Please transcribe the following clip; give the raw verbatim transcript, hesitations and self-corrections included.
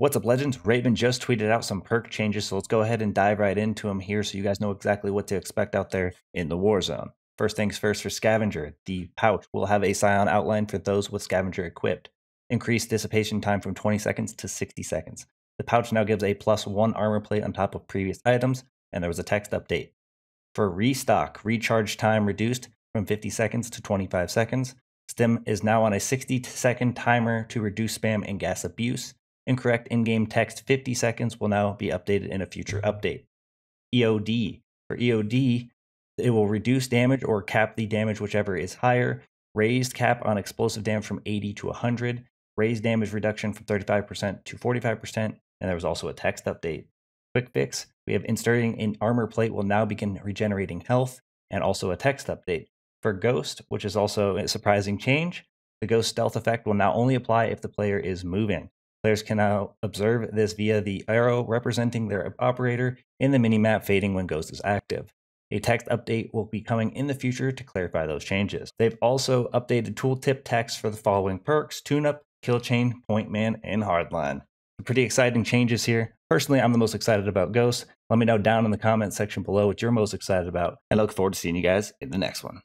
What's up, legends? Raven just tweeted out some perk changes, so let's go ahead and dive right into them here so you guys know exactly what to expect out there in the Warzone. First things first, for Scavenger, the pouch will have a Scion outline for those with Scavenger equipped. Increased dissipation time from twenty seconds to sixty seconds. The pouch now gives a plus one armor plate on top of previous items, and there was a text update. For Restock, recharge time reduced from fifty seconds to twenty-five seconds. Stim is now on a sixty second timer to reduce spam and gas abuse. Incorrect in-game text fifty seconds will now be updated in a future update. E O D. For E O D, it will reduce damage or cap the damage, whichever is higher. Raised cap on explosive damage from eighty to one hundred. Raised damage reduction from thirty-five percent to forty-five percent. And there was also a text update. Quick fix. We have inserting an armor plate will now begin regenerating health, and also a text update. For Ghost, which is also a surprising change, the Ghost stealth effect will now only apply if the player is moving. Players can now observe this via the arrow representing their operator in the minimap fading when Ghost is active. A text update will be coming in the future to clarify those changes. They've also updated tooltip text for the following perks: Tune Up, Kill Chain, Point Man, and Hardline. Some pretty exciting changes here. Personally, I'm the most excited about Ghost. Let me know down in the comment section below what you're most excited about, and I look forward to seeing you guys in the next one.